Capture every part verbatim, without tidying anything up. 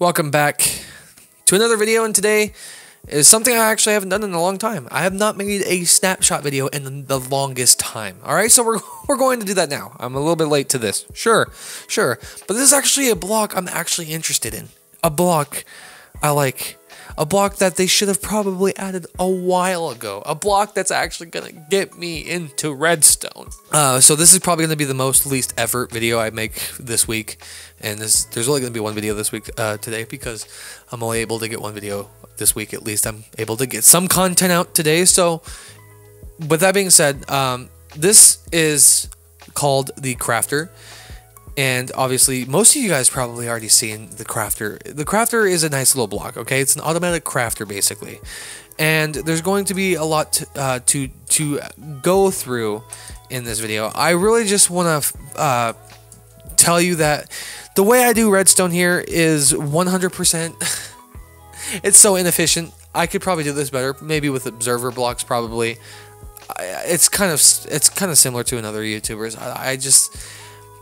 Welcome back to another video, and today is something I actually haven't done in a long time. I have not made a snapshot video in the longest time. Alright, so we're, we're going to do that now. I'm a little bit late to this. Sure, sure. But this is actually a block I'm actually interested in. A block I like. A block that they should have probably added a while ago. A block that's actually going to get me into Redstone. Uh, so this is probably going to be the most least effort video I make this week. And this, there's only going to be one video this week uh, today because I'm only able to get one video this week. At least I'm able to get some content out today. So with that being said, um, this is called the Crafter. And obviously, most of you guys probably already seen the crafter. The crafter is a nice little block, okay? It's an automatic crafter, basically. And there's going to be a lot to uh, to, to go through in this video. I really just want to uh, tell you that the way I do redstone here is one hundred percent. It's so inefficient. I could probably do this better, maybe with observer blocks, probably. It's kind of it's kind of similar to another YouTuber's. I, I just.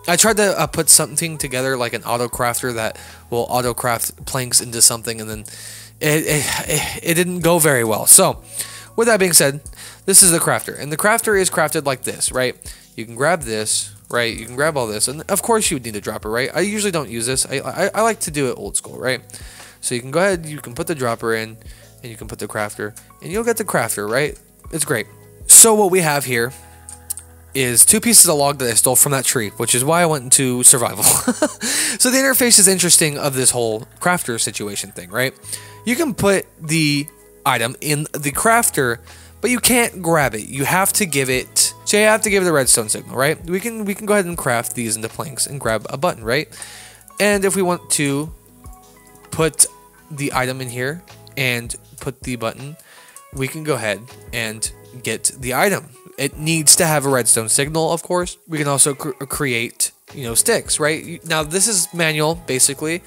I tried to uh, put something together like an auto crafter that will auto craft planks into something, and then it, it, it didn't go very well. So with that being said, this is the crafter, and the crafter is crafted like this, right? You can grab this, right? You can grab all this, and of course you would need a dropper, right? I usually don't use this. I, I, I like to do it old school, right? So you can go ahead, you can put the dropper in, and you can put the crafter, and you'll get the crafter, right? It's great. So what we have here is two pieces of log that I stole from that tree, which is why I went into survival. So the interface is interesting of this whole crafter situation thing, right? You can put the item in the crafter, but you can't grab it. You have to give it, so you have to give it a redstone signal, right? We can we can go ahead and craft these into planks and grab a button, right? And if we want to put the item in here and put the button, we can go ahead and get the item. It needs to have a redstone signal, of course. We can also cr create, you know, sticks, right? Now, this is manual, basically,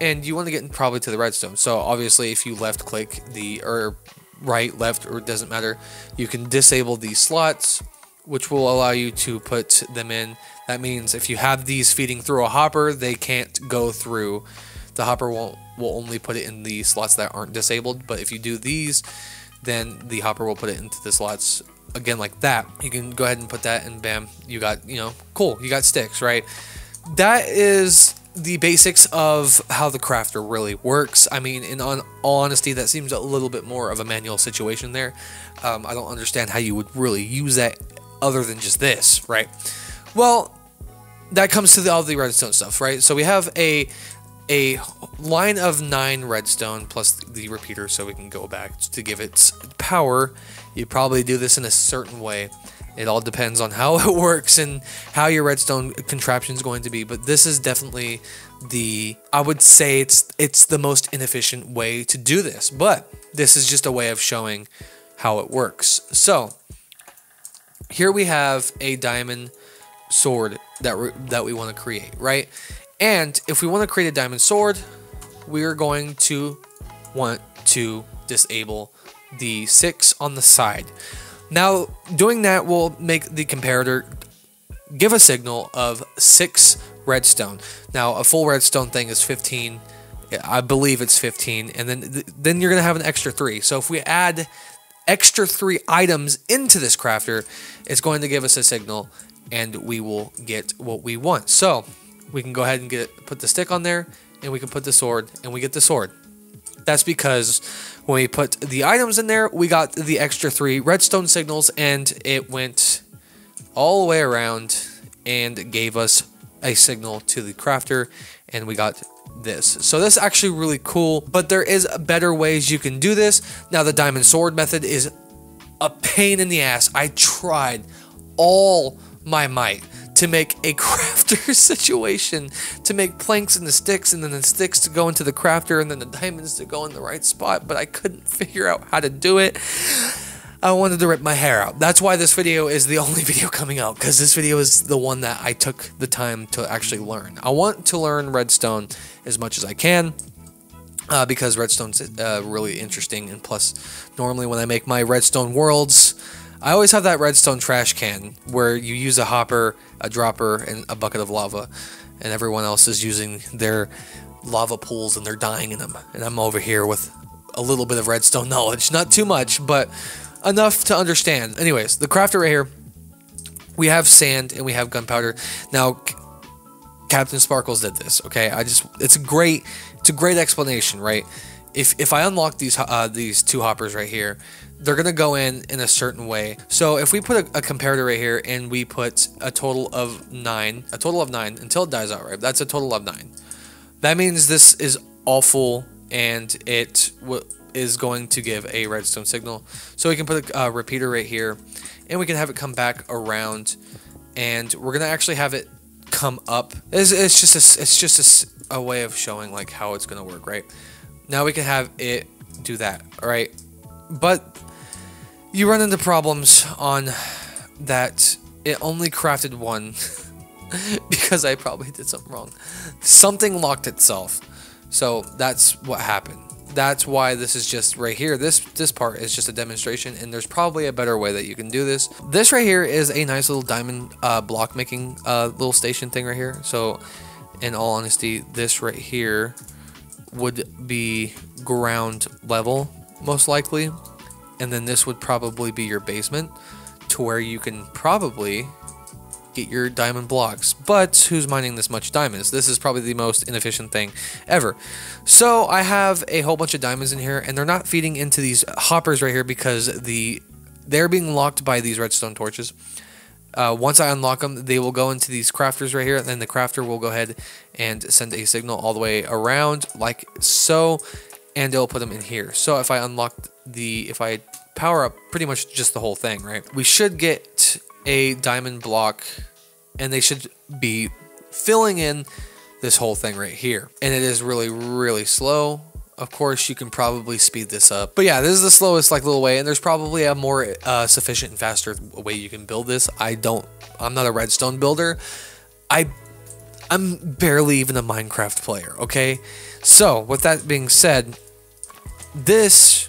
and you want to get probably to the redstone. So, obviously, if you left-click the, or right, left, or it doesn't matter, you can disable these slots, which will allow you to put them in. That means if you have these feeding through a hopper, they can't go through. The hopper won't, will only put it in the slots that aren't disabled, but if you do these, then the hopper will put it into the slots. Again, like that, you can go ahead and put that, and bam, you got, you know, cool, you got sticks, right? That is the basics of how the crafter really works. I mean, in on, all honesty, that seems a little bit more of a manual situation there. Um, I don't understand how you would really use that other than just this, right? Well, that comes to the, all the redstone stuff, right? So we have a a line of nine redstone plus the repeater, so we can go back to give it power. You probably do this in a certain way. It all depends on how it works and how your redstone contraption is going to be, but this is definitely the, I would say it's it's the most inefficient way to do this, but this is just a way of showing how it works. So here we have a diamond sword that we, that we want to create, right? And if we want to create a diamond sword, we are going to want to disable the six on the side. Now, doing that will make the comparator give a signal of six redstone. Now, a full redstone thing is fifteen. I believe it's fifteen. And then, then you're going to have an extra three. So if we add extra three items into this crafter, it's going to give us a signal, and we will get what we want. So we can go ahead and get put the stick on there, and we can put the sword, and we get the sword. That's because when we put the items in there, we got the extra three redstone signals, and it went all the way around and gave us a signal to the crafter, and we got this. So this is actually really cool, but there is better ways you can do this. Now, the diamond sword method is a pain in the ass. I tried all my might to make a crafter situation, to make planks into sticks, and then the sticks to go into the crafter, and then the diamonds to go in the right spot, but I couldn't figure out how to do it. I wanted to rip my hair out. That's why this video is the only video coming out, because this video is the one that I took the time to actually learn. I want to learn redstone as much as I can, uh, because redstone's uh, really interesting, and plus, normally when I make my redstone worlds, I always have that redstone trash can where you use a hopper, a dropper, and a bucket of lava, and everyone else is using their lava pools and they're dying in them. And I'm over here with a little bit of redstone knowledge. Not too much, but enough to understand. Anyways, the crafter right here, we have sand and we have gunpowder. Now, Captain Sparkles did this, okay? I just, it's a great, it's a great explanation, right? If, if I unlock these, uh, these two hoppers right here, they're going to go in in a certain way. So if we put a, a comparator right here and we put a total of nine, a total of nine until it dies out, right? That's a total of nine. That means this is awful and it w is going to give a redstone signal. So we can put a uh, repeater right here and we can have it come back around, and we're going to actually have it come up. It's, it's just, a, it's just a, a way of showing like how it's going to work, right? Now we can have it do that, all right? But you run into problems on that. It only crafted one because I probably did something wrong. Something locked itself. So that's what happened. That's why this is just right here. This this part is just a demonstration, and there's probably a better way that you can do this. This right here is a nice little diamond uh, block making uh, little station thing right here. So in all honesty, this right here would be ground level most likely, and then this would probably be your basement, to where you can probably get your diamond blocks. But who's mining this much diamonds? This is probably the most inefficient thing ever. So I have a whole bunch of diamonds in here, and they're not feeding into these hoppers right here because the they're being locked by these redstone torches. Uh, once I unlock them, they will go into these crafters right here, and then the crafter will go ahead and send a signal all the way around like so, and it'll put them in here. So if I unlocked the, if I power up pretty much just the whole thing, right? We should get a diamond block, and they should be filling in this whole thing right here. And it is really, really slow. Of course, you can probably speed this up. But yeah, this is the slowest like little way, and there's probably a more uh, sufficient and faster way you can build this. I don't, I'm not a redstone builder. I, I'm barely even a Minecraft player, okay? So with that being said, this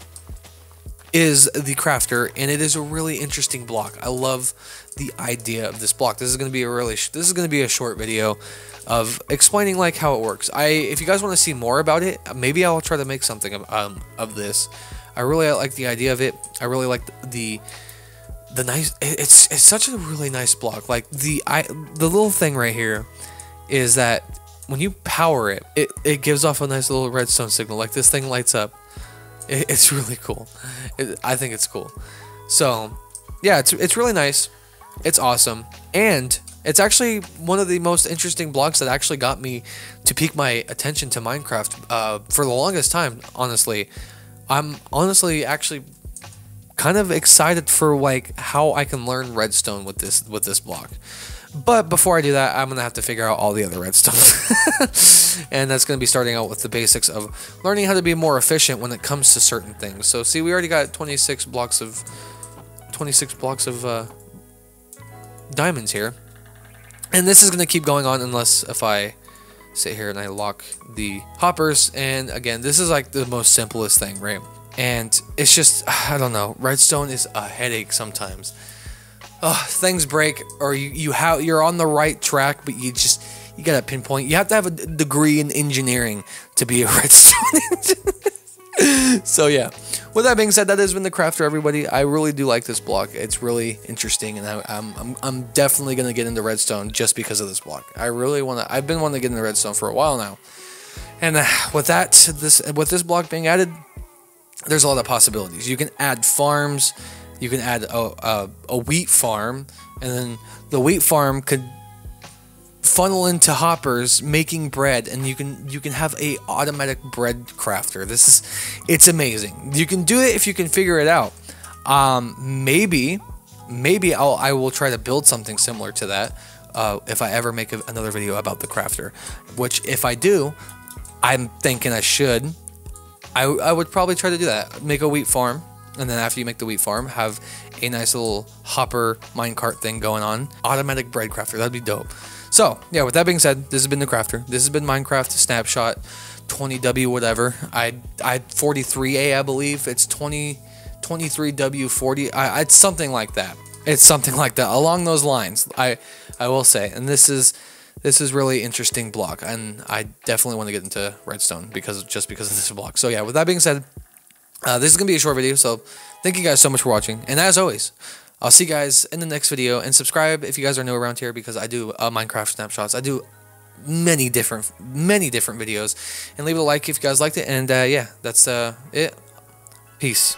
is the crafter, and it is a really interesting block. I love the idea of this block. This is going to be a really, sh this is going to be a short video of explaining like how it works. I, if you guys want to see more about it, maybe I'll try to make something of, um, of this. I really like the idea of it. I really like the, the nice, it's, it's such a really nice block. Like the, I, the little thing right here is that when you power it, it, it gives off a nice little redstone signal. Like this thing lights up. It, it's really cool. It, I think it's cool. So yeah, it's, it's really nice. It's awesome. And it's actually one of the most interesting blocks that actually got me to pique my attention to Minecraft uh, for the longest time, honestly. I'm honestly actually kind of excited for like how I can learn redstone with this with this block. But before I do that, I'm going to have to figure out all the other redstone. And that's going to be starting out with the basics of learning how to be more efficient when it comes to certain things. So see, we already got twenty-six blocks of twenty-six blocks of uh, diamonds here. And this is going to keep going on unless if I sit here and I lock the hoppers. And again, this is like the most simplest thing, right? And it's just, I don't know, redstone is a headache sometimes. Oh, things break, or you, you have, you're on the right track, but you just, you got to pinpoint. You have to have a degree in engineering to be a redstone engineer. So yeah, with that being said, that has been the crafter, everybody. I really do like this block. It's really interesting, and I, I'm, I'm, I'm definitely going to get into redstone just because of this block. I really want to, I've been wanting to get into redstone for a while now. And uh, with that, this, with this block being added, there's a lot of possibilities. You can add farms. You can add a, a, a wheat farm, and then the wheat farm could funnel into hoppers making bread, and you can you can have a automatic bread crafter. This is, it's amazing. You can do it if you can figure it out. Um, maybe maybe I'll I will try to build something similar to that uh, if I ever make a, another video about the crafter. Which if I do, I'm thinking I should. I I would probably try to do that. Make a wheat farm. And then after you make the wheat farm, have a nice little hopper minecart thing going on. Automatic bread crafter. That'd be dope. So, yeah, with that being said, this has been The Crafter. This has been Minecraft Snapshot twenty W whatever. I I forty-three A, I believe. It's twenty, twenty-three W forty. I, it's something like that. It's something like that. Along those lines, I, I will say. And this is this is really interesting block, and I definitely want to get into redstone because just because of this block. So yeah, with that being said, uh, this is gonna be a short video. So thank you guys so much for watching, and as always, I'll see you guys in the next video. And subscribe if you guys are new around here, because I do uh, Minecraft snapshots. I do many different, many different videos. And leave a like if you guys liked it. And uh, yeah, that's uh, it. Peace.